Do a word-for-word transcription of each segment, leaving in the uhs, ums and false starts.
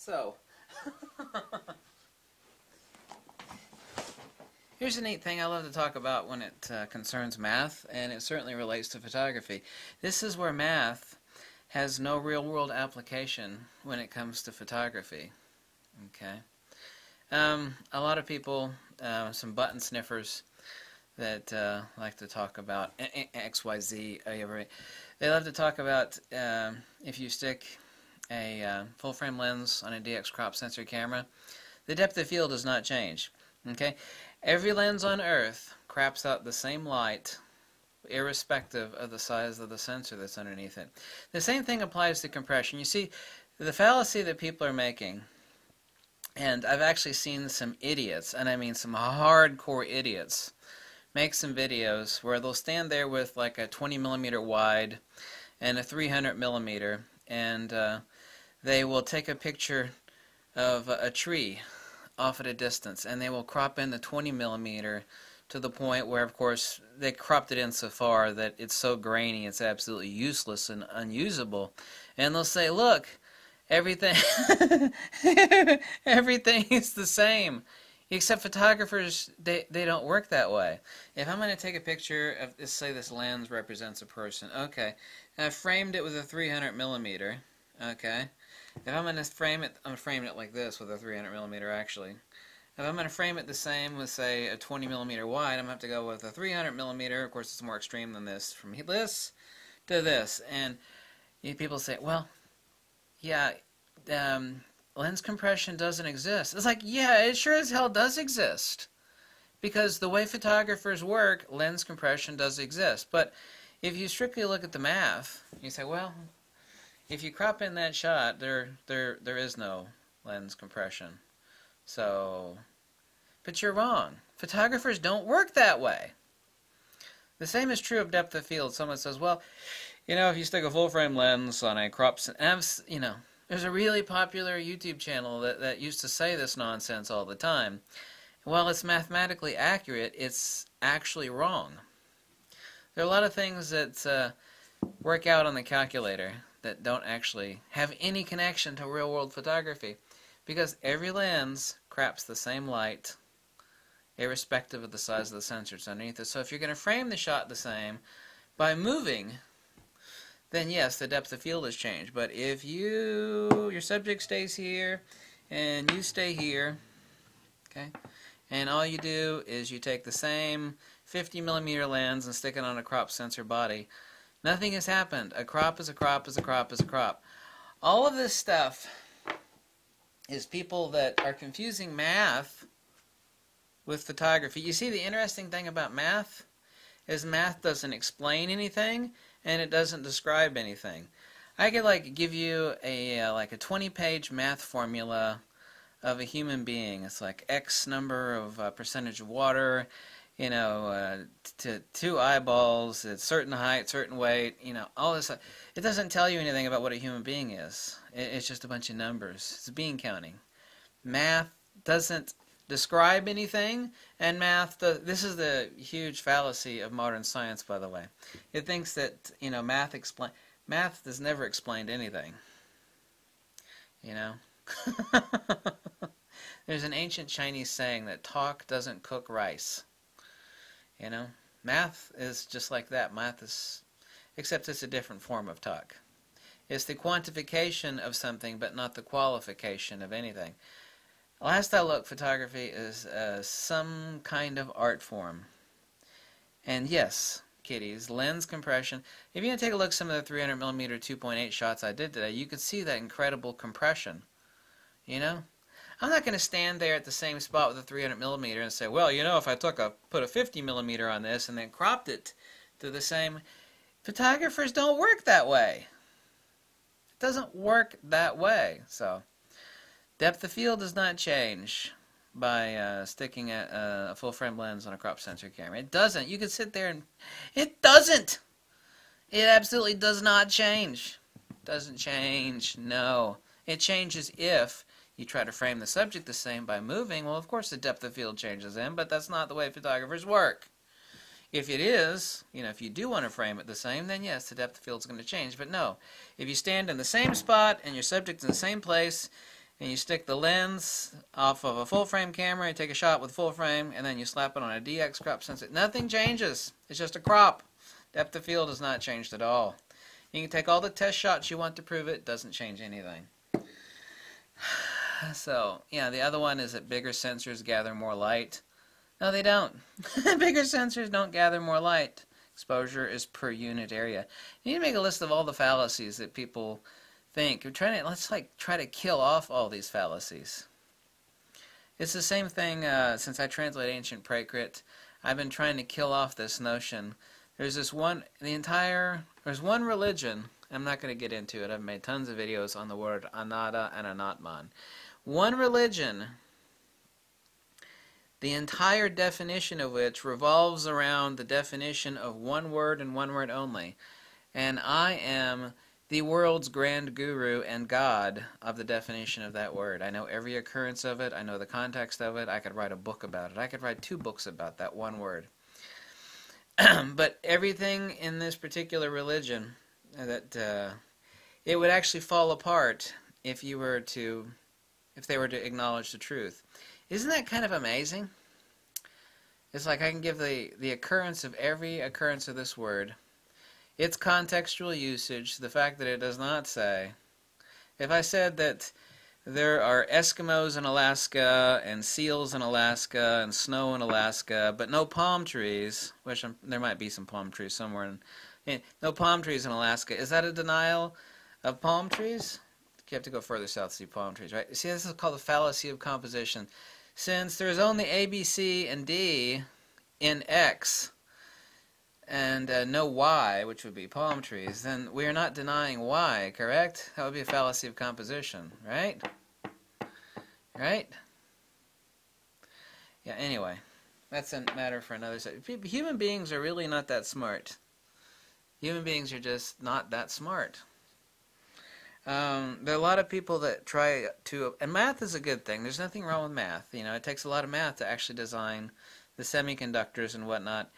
So, here's a neat thing I love to talk about when it uh, concerns math, and it certainly relates to photography. This is where math has no real-world application when it comes to photography. Okay, um, a lot of people, uh, some button sniffers that uh, like to talk about X, Y, Z. They love to talk about uh, if you stick a uh, full-frame lens on a D X crop sensor camera, the depth of field does not change. Okay, every lens on Earth craps out the same light, irrespective of the size of the sensor that's underneath it. The same thing applies to compression. You see, the fallacy that people are making, and I've actually seen some idiots, and I mean some hardcore idiots, make some videos where they'll stand there with like a twenty millimeter wide and a three hundred millimeter, and uh, they will take a picture of a tree off at a distance, and they will crop in the twenty millimeter to the point where, of course, they cropped it in so far that it's so grainy it's absolutely useless and unusable. And they'll say, look, everything everything is the same. Except photographers, they, they don't work that way. If I'm going to take a picture of, let's say this lens represents a person, okay, and I framed it with a three hundred millimeter, okay, if I'm going to frame it, I'm framing it like this with a three hundred millimeter actually. If I'm going to frame it the same with, say, a twenty millimeter wide, I'm going to have to go with a three hundred millimeter, of course it's more extreme than this, from this to this, and you know, people say, well, yeah, um... lens compression doesn't exist. It's like, yeah, it sure as hell does exist. Because the way photographers work, lens compression does exist. But if you strictly look at the math, you say, well, if you crop in that shot, there there there is no lens compression. So, but you're wrong. Photographers don't work that way. The same is true of depth of field. Someone says, well, you know, if you stick a full frame lens on a crop, you know, there's a really popular YouTube channel that, that used to say this nonsense all the time. While it's mathematically accurate, it's actually wrong. There are a lot of things that uh, work out on the calculator that don't actually have any connection to real-world photography, because every lens craps the same light, irrespective of the size of the sensors underneath it. So if you're going to frame the shot the same by moving, then yes, the depth of field has changed. But if you, your subject stays here, and you stay here, okay, and all you do is you take the same fifty millimeter lens and stick it on a crop sensor body, nothing has happened. A crop is a crop is a crop is a crop. All of this stuff is people that are confusing math with photography. You see, the interesting thing about math is math doesn't explain anything, and it doesn't describe anything. I could like give you a uh, like a twenty page math formula of a human being. It's like X number of uh, percentage of water, you know, uh, to two eyeballs, it's certain height, certain weight, you know, all this. It doesn't tell you anything about what a human being is. It, it's just a bunch of numbers. It's bean counting. Math doesn't describe anything, and math, the, this is the huge fallacy of modern science, by the way. It thinks that, you know, math explain, math has never explained anything, you know. There's an ancient Chinese saying that talk doesn't cook rice, you know. Math is just like that. Math is, except it's a different form of talk. It's the quantification of something, but not the qualification of anything. Last I looked, photography is uh, some kind of art form. And yes, kiddies, lens compression. If you're going to take a look at some of the three hundred millimeter two point eight shots I did today, you could see that incredible compression. You know? I'm not going to stand there at the same spot with a three hundred millimeter and say, well, you know, if I took a, put a fifty millimeter on this and then cropped it to the same... Photographers don't work that way. It doesn't work that way, so... Depth of field does not change by uh, sticking a, a full-frame lens on a crop sensor camera. It doesn't. You can sit there and... It doesn't! It absolutely does not change. Doesn't change, no. It changes if you try to frame the subject the same by moving. Well, of course the depth of field changes in, but that's not the way photographers work. If it is, you know, if you do want to frame it the same, then yes, the depth of field is going to change. But no, if you stand in the same spot and your subject's in the same place, and you stick the lens off of a full frame camera, you take a shot with full frame, and then you slap it on a D X crop sensor. Nothing changes. It's just a crop. Depth of field has not changed at all. You can take all the test shots you want to prove it. It doesn't change anything. So, yeah, the other one is that bigger sensors gather more light. No, they don't. Bigger sensors don't gather more light. Exposure is per unit area. You need to make a list of all the fallacies that people think. You're trying to, let's like try to kill off all these fallacies. It's the same thing uh, since I translate ancient Prakrit. I've been trying to kill off this notion. There's this one, the entire, there's one religion, I'm not going to get into it, I've made tons of videos on the word anada and anatman. One religion, the entire definition of which revolves around the definition of one word and one word only. And I am the world's grand guru and god of the definition of that word. I know every occurrence of it, I know the context of it, I could write a book about it, I could write two books about that one word. But everything in this particular religion, that uh, it would actually fall apart if you were to, if they were to acknowledge the truth. Isn't that kind of amazing? It's like I can give the, the occurrence of every occurrence of this word, its contextual usage, the fact that it does not say. If I said that there are Eskimos in Alaska, and seals in Alaska, and snow in Alaska, but no palm trees, which I'm, there might be some palm trees somewhere in, no palm trees in Alaska. Is that a denial of palm trees? You have to go further south to see palm trees, right? See, this is called the fallacy of composition. Since there's only A, B, C, and D in X, and uh, no Y, which would be palm trees, then we are not denying Y, correct? That would be a fallacy of composition, right? Right? Yeah, anyway, that's a matter for another second. Human beings are really not that smart. Human beings are just not that smart. Um, there are a lot of people that try to, and math is a good thing. There's nothing wrong with math. You know, it takes a lot of math to actually design the semiconductors and whatnot.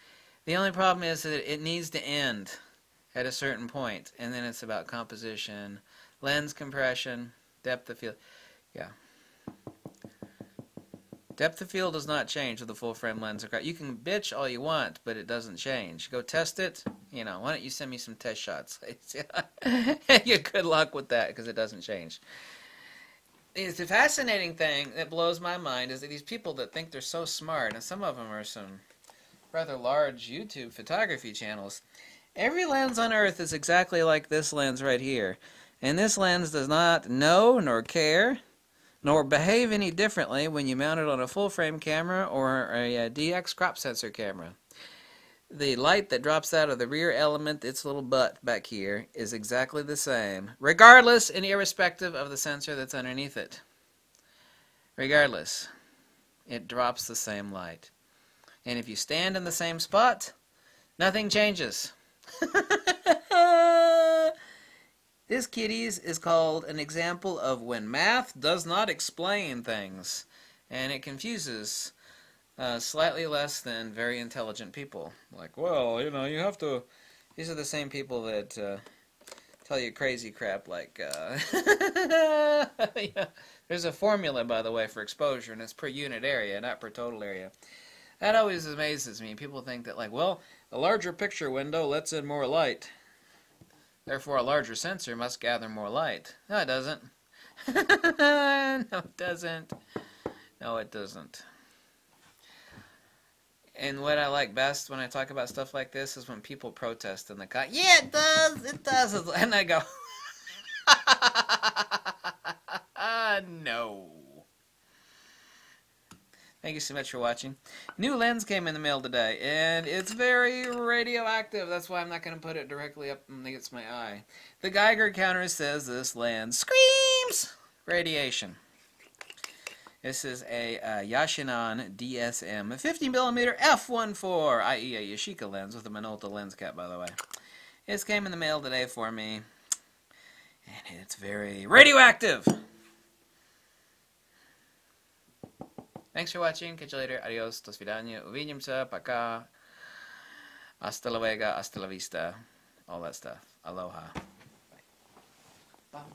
The only problem is that it needs to end at a certain point, and then it's about composition, lens compression, depth of field. Yeah. Depth of field does not change with a full-frame lens. You can bitch all you want, but it doesn't change. Go test it. You know, why don't you send me some test shots? Yeah, good luck with that, because it doesn't change. It's a fascinating thing that blows my mind is that these people that think they're so smart, and some of them are some rather large YouTube photography channels, every lens on Earth is exactly like this lens right here. And this lens does not know nor care nor behave any differently when you mount it on a full-frame camera or a, a D X crop sensor camera. The light that drops out of the rear element, its little butt back here, is exactly the same, regardless and irrespective of the sensor that's underneath it. Regardless, it drops the same light. And if you stand in the same spot, nothing changes. This, kiddies, is called an example of when math does not explain things, and it confuses uh, slightly less than very intelligent people. Like, well, you know, you have to... These are the same people that uh, tell you crazy crap like... Uh... yeah. There's a formula, by the way, for exposure, and it's per unit area, not per total area. That always amazes me. People think that, like, well, a larger picture window lets in more light. Therefore, a larger sensor must gather more light. No, it doesn't. No, it doesn't. No, it doesn't. And what I like best when I talk about stuff like this is when people protest in the comments. Yeah, it does. It does. And I go, no. Thank you so much for watching. New lens came in the mail today, and it's very radioactive. That's why I'm not going to put it directly up against my eye. The Geiger counter says this lens screams radiation. This is a uh, Yashinon D S M, a fifty millimeter f one point four, that is a Yashica lens with a Minolta lens cap, by the way. This came in the mail today for me, and it's very radioactive. Thanks for watching. Catch you later. Adios. До свидания. Увидимся. Пока. Hasta luego. Hasta la vista. All that stuff. Aloha. Bye.